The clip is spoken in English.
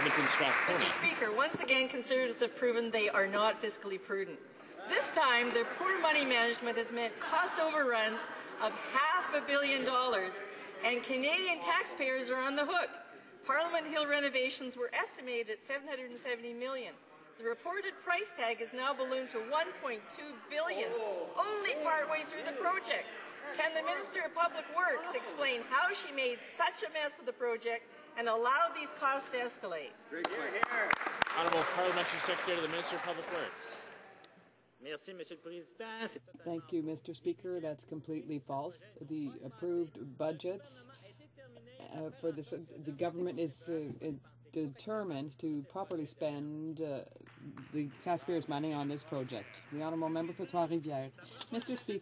Edmonton Strathcona. Mr. Speaker, once again, Conservatives have proven they are not fiscally prudent. This time, their poor money management has meant cost overruns of $500 million, and Canadian taxpayers are on the hook. Parliament Hill renovations were estimated at $770 million. The reported price tag is now ballooned to $1.2 billion, only partway through the project. Can the Minister of Public Works explain how she made such a mess of the project and allowed these costs to escalate? Great question. Honourable Parliamentary Secretary to the Minister of Public Works. Thank you, Mr. Speaker. That's completely false. The approved budgets for this, the government is determined to properly spend the taxpayers' money on this project. The Honourable Member for Trois-Rivières. Mr. Speaker.